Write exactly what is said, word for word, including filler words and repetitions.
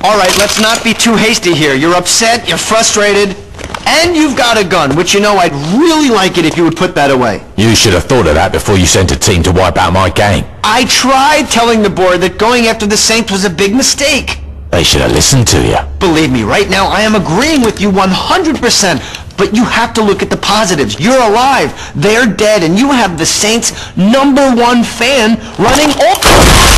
All right, let's not be too hasty here. You're upset, you're frustrated, and you've got a gun, which, you know, I'd really like it if you would put that away. You should have thought of that before you sent a team to wipe out my game. I tried telling the board that going after the Saints was a big mistake. They should have listened to you. Believe me, right now I am agreeing with you one hundred percent, but you have to look at the positives. You're alive, they're dead, and you have the Saints' number one fan running all...